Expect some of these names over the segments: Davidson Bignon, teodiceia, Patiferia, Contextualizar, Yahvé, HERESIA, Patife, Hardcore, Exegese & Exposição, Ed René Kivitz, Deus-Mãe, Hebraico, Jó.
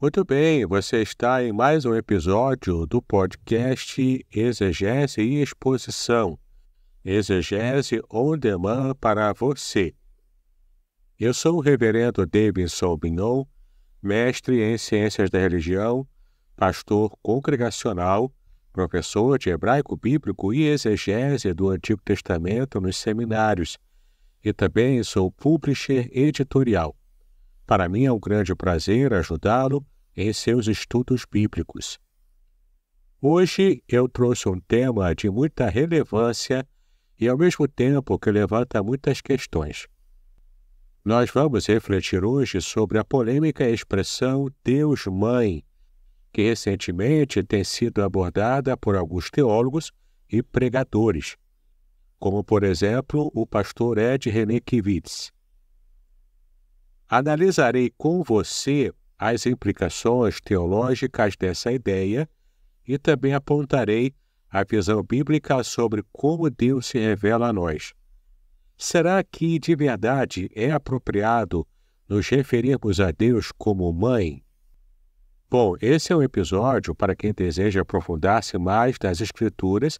Muito bem, você está em mais um episódio do podcast Exegese e Exposição. Exegese on Demand para você. Eu sou o reverendo Davidson Bignon, mestre em Ciências da Religião, pastor congregacional, professor de Hebraico Bíblico e Exegese do Antigo Testamento nos seminários, e também sou publisher editorial. Para mim é um grande prazer ajudá-lo em seus estudos bíblicos. Hoje eu trouxe um tema de muita relevância e ao mesmo tempo que levanta muitas questões. Nós vamos refletir hoje sobre a polêmica expressão Deus-Mãe, que recentemente tem sido abordada por alguns teólogos e pregadores, como por exemplo o pastor Ed René Kivitz. Analisarei com você as implicações teológicas dessa ideia e também apontarei a visão bíblica sobre como Deus se revela a nós. Será que de verdade é apropriado nos referirmos a Deus como mãe? Bom, esse é um episódio para quem deseja aprofundar-se mais nas Escrituras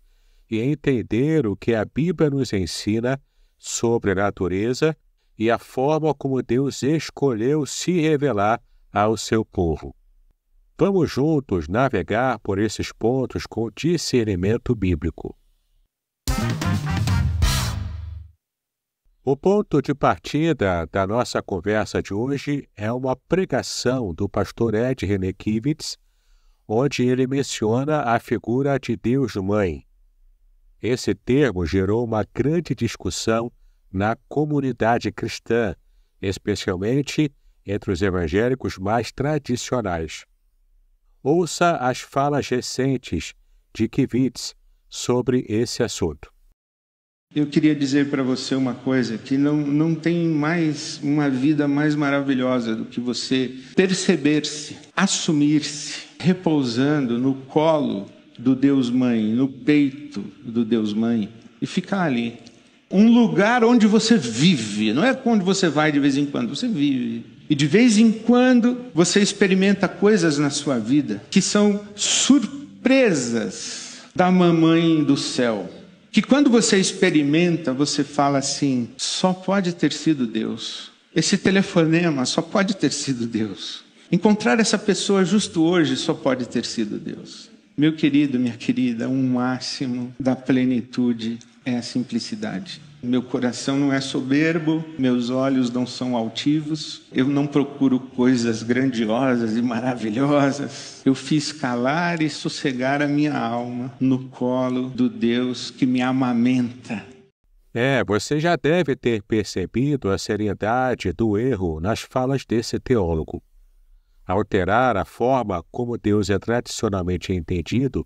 e entender o que a Bíblia nos ensina sobre a natureza e a forma como Deus escolheu se revelar ao seu povo. Vamos juntos navegar por esses pontos com discernimento bíblico. O ponto de partida da nossa conversa de hoje é uma pregação do pastor Ed René Kivitz, onde ele menciona a figura de Deus-Mãe. Esse termo gerou uma grande discussão na comunidade cristã, especialmente entre os evangélicos mais tradicionais. Ouça as falas recentes de Kivitz sobre esse assunto. Eu queria dizer para você uma coisa, que não tem mais uma vida mais maravilhosa do que você perceber-se, assumir-se, repousando no colo do Deus-Mãe, no peito do Deus-Mãe, e ficar ali. Um lugar onde você vive, não é onde você vai de vez em quando, você vive. E de vez em quando você experimenta coisas na sua vida que são surpresas da mamãe do céu. Que quando você experimenta, você fala assim, só pode ter sido Deus. Esse telefonema só pode ter sido Deus. Encontrar essa pessoa justo hoje só pode ter sido Deus. Meu querido, minha querida, um máximo da plenitude é a simplicidade. Meu coração não é soberbo, meus olhos não são altivos, eu não procuro coisas grandiosas e maravilhosas. Eu fiz calar e sossegar a minha alma no colo do Deus que me amamenta. Você já deve ter percebido a seriedade do erro nas falas desse teólogo. Alterar a forma como Deus é tradicionalmente entendido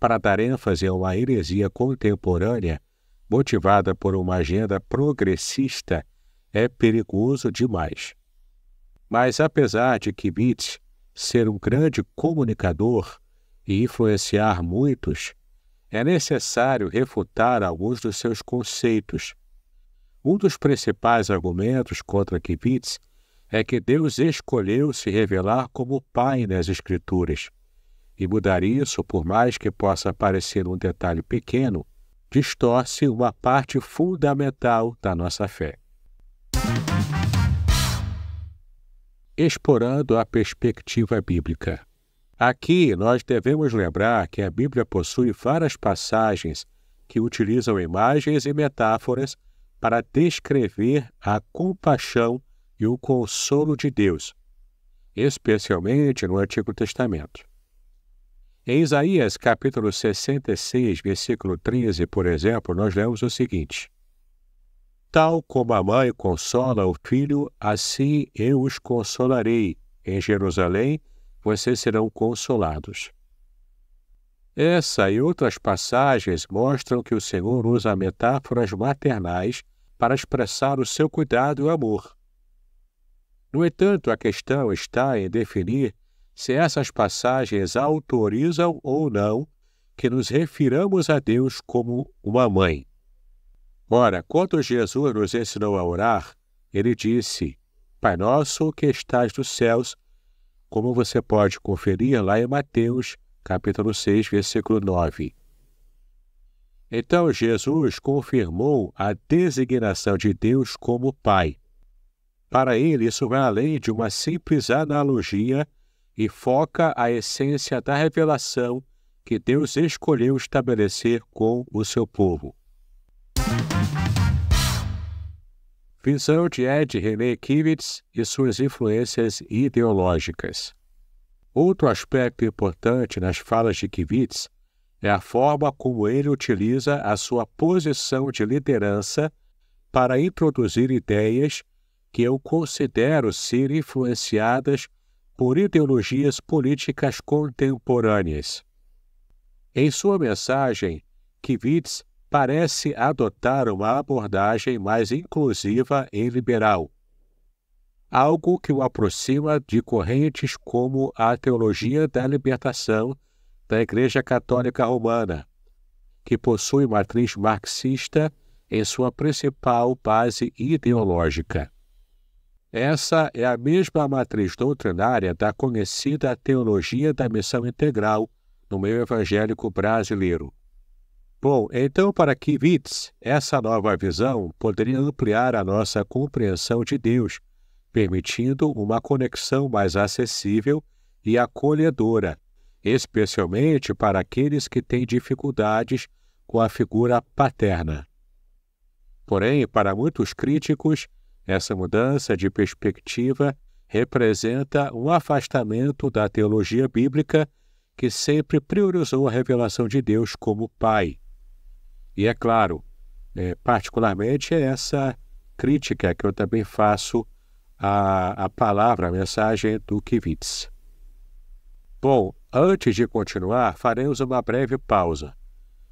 para dar ênfase a uma heresia contemporânea motivada por uma agenda progressista, é perigoso demais. Mas apesar de Kivitz ser um grande comunicador e influenciar muitos, é necessário refutar alguns dos seus conceitos. Um dos principais argumentos contra Kivitz é que Deus escolheu se revelar como Pai nas Escrituras, e mudar isso, por mais que possa parecer um detalhe pequeno, distorce uma parte fundamental da nossa fé. Explorando a perspectiva bíblica. Aqui nós devemos lembrar que a Bíblia possui várias passagens que utilizam imagens e metáforas para descrever a compaixão e o consolo de Deus, especialmente no Antigo Testamento. Em Isaías, capítulo 66, versículo 13, por exemplo, nós lemos o seguinte: tal como a mãe consola o filho, assim eu os consolarei. Em Jerusalém, vocês serão consolados. Essa e outras passagens mostram que o Senhor usa metáforas maternais para expressar o seu cuidado e amor. No entanto, a questão está em definir se essas passagens autorizam ou não que nos refiramos a Deus como uma mãe. Ora, quando Jesus nos ensinou a orar, ele disse: Pai nosso que estás nos céus, como você pode conferir lá em Mateus, capítulo 6, versículo 9. Então, Jesus confirmou a designação de Deus como Pai. Para ele, isso vai além de uma simples analogia e foca a essência da revelação que Deus escolheu estabelecer com o seu povo. Visão de Ed René Kivitz e suas influências ideológicas. Outro aspecto importante nas falas de Kivitz é a forma como ele utiliza a sua posição de liderança para introduzir ideias que eu considero ser influenciadas por ideologias políticas contemporâneas. Em sua mensagem, Kivitz parece adotar uma abordagem mais inclusiva e liberal, algo que o aproxima de correntes como a teologia da libertação da Igreja Católica Romana, que possui matriz marxista em sua principal base ideológica. Essa é a mesma matriz doutrinária da conhecida teologia da missão integral no meio evangélico brasileiro. Bom, então para Kivitz, essa nova visão poderia ampliar a nossa compreensão de Deus, permitindo uma conexão mais acessível e acolhedora, especialmente para aqueles que têm dificuldades com a figura paterna. Porém, para muitos críticos, essa mudança de perspectiva representa um afastamento da teologia bíblica que sempre priorizou a revelação de Deus como Pai. E é claro, particularmente essa crítica que eu também faço à palavra, à mensagem do Kivitz. Bom, antes de continuar, faremos uma breve pausa.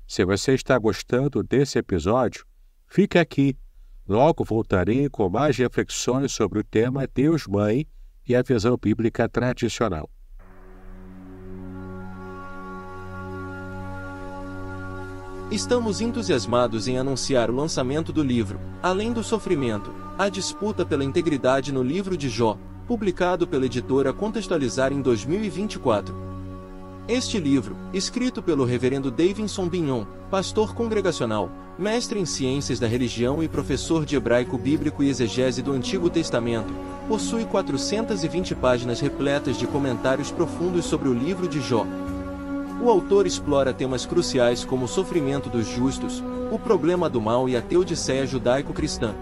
Se você está gostando desse episódio, fique aqui. Logo voltarei com mais reflexões sobre o tema Deus-Mãe e a visão bíblica tradicional. Estamos entusiasmados em anunciar o lançamento do livro Além do Sofrimento, a disputa pela integridade no livro de Jó, publicado pela editora Contextualizar em 2024. Este livro, escrito pelo reverendo Davidson Bignon, pastor congregacional, mestre em ciências da religião e professor de hebraico bíblico e exegese do Antigo Testamento, possui 420 páginas repletas de comentários profundos sobre o livro de Jó. O autor explora temas cruciais como o sofrimento dos justos, o problema do mal e a teodiceia judaico-cristã.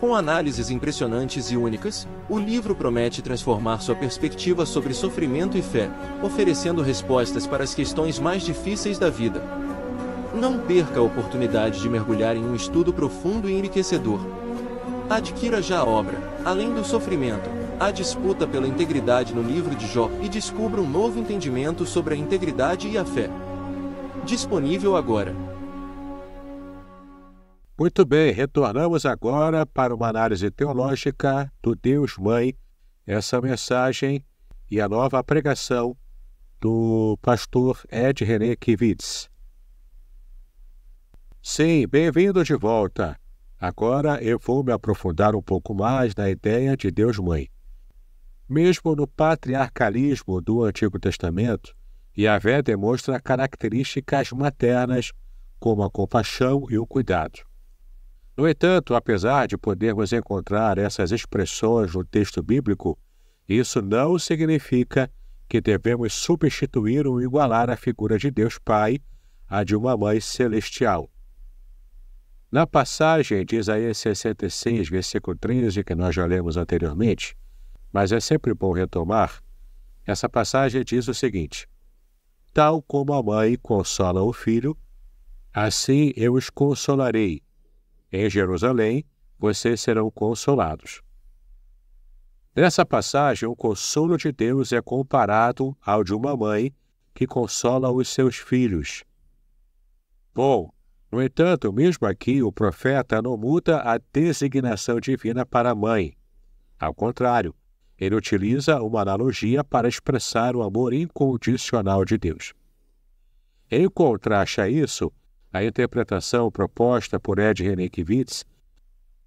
Com análises impressionantes e únicas, o livro promete transformar sua perspectiva sobre sofrimento e fé, oferecendo respostas para as questões mais difíceis da vida. Não perca a oportunidade de mergulhar em um estudo profundo e enriquecedor. Adquira já a obra Além do Sofrimento, a disputa pela integridade no livro de Jó e descubra um novo entendimento sobre a integridade e a fé. Disponível agora. Muito bem, retornamos agora para uma análise teológica do Deus-Mãe, essa mensagem e a nova pregação do pastor Ed René Kivitz. Sim, bem-vindo de volta. Agora eu vou me aprofundar um pouco mais na ideia de Deus-Mãe. Mesmo no patriarcalismo do Antigo Testamento, Yahvé demonstra características maternas como a compaixão e o cuidado. No entanto, apesar de podermos encontrar essas expressões no texto bíblico, isso não significa que devemos substituir ou igualar a figura de Deus Pai à de uma Mãe Celestial. Na passagem de Isaías 66, versículo 13, que nós já lemos anteriormente, mas é sempre bom retomar, essa passagem diz o seguinte: tal como a mãe consola o filho, assim eu os consolarei. Em Jerusalém, vocês serão consolados. Nessa passagem, o consolo de Deus é comparado ao de uma mãe que consola os seus filhos. Bom, no entanto, mesmo aqui, o profeta não muda a designação divina para a mãe. Ao contrário, ele utiliza uma analogia para expressar o amor incondicional de Deus. Em contraste a isso, a interpretação proposta por Ed René Kivitz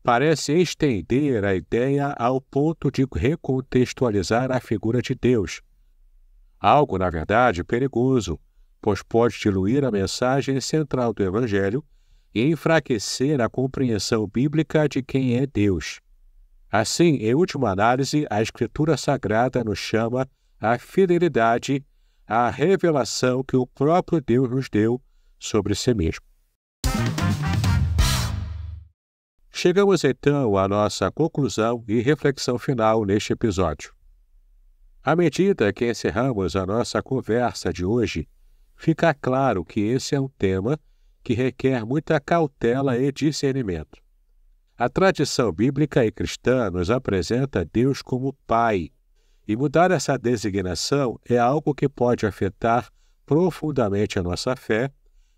parece estender a ideia ao ponto de recontextualizar a figura de Deus. Algo, na verdade, perigoso, pois pode diluir a mensagem central do Evangelho e enfraquecer a compreensão bíblica de quem é Deus. Assim, em última análise, a Escritura Sagrada nos chama à fidelidade à revelação que o próprio Deus nos deu sobre si mesmo. Chegamos então à nossa conclusão e reflexão final neste episódio. À medida que encerramos a nossa conversa de hoje, fica claro que esse é um tema que requer muita cautela e discernimento. A tradição bíblica e cristã nos apresenta Deus como Pai, e mudar essa designação é algo que pode afetar profundamente a nossa fé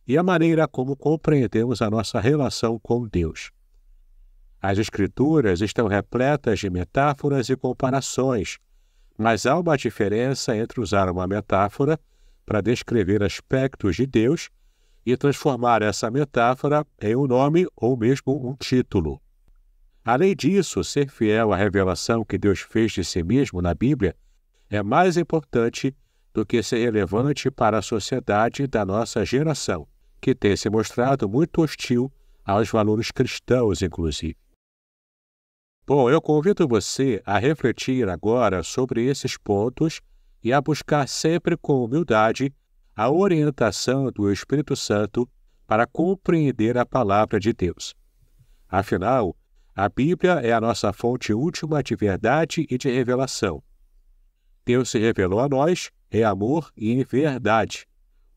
e a maneira como compreendemos a nossa relação com Deus. As Escrituras estão repletas de metáforas e comparações, mas há uma diferença entre usar uma metáfora para descrever aspectos de Deus e transformar essa metáfora em um nome ou mesmo um título. Além disso, ser fiel à revelação que Deus fez de si mesmo na Bíblia é mais importante do que ser relevante para a sociedade da nossa geração, que tem se mostrado muito hostil aos valores cristãos, inclusive. Bom, eu convido você a refletir agora sobre esses pontos e a buscar sempre com humildade a orientação do Espírito Santo para compreender a palavra de Deus. Afinal, a Bíblia é a nossa fonte última de verdade e de revelação. Deus se revelou a nós em amor e em verdade,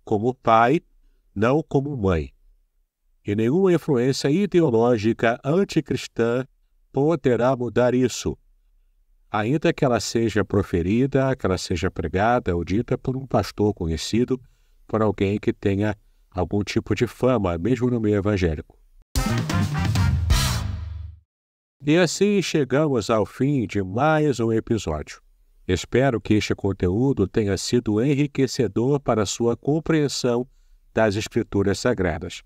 como Pai, não como Mãe. E nenhuma influência ideológica anticristã poderá mudar isso, ainda que ela seja proferida, que ela seja pregada ou dita por um pastor conhecido, por alguém que tenha algum tipo de fama, mesmo no meio evangélico. E assim chegamos ao fim de mais um episódio. Espero que este conteúdo tenha sido enriquecedor para a sua compreensão das Escrituras Sagradas.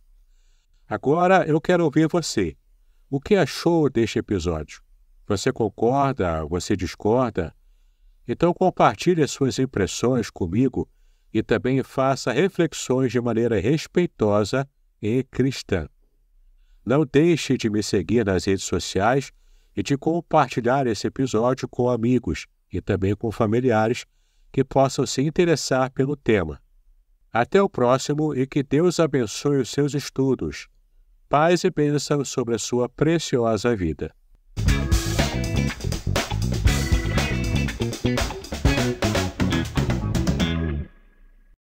Agora eu quero ouvir você. O que achou deste episódio? Você concorda? Você discorda? Então compartilhe suas impressões comigo e também faça reflexões de maneira respeitosa e cristã. Não deixe de me seguir nas redes sociais e de compartilhar esse episódio com amigos e também com familiares que possam se interessar pelo tema. Até o próximo e que Deus abençoe os seus estudos. Paz e bênção sobre a sua preciosa vida.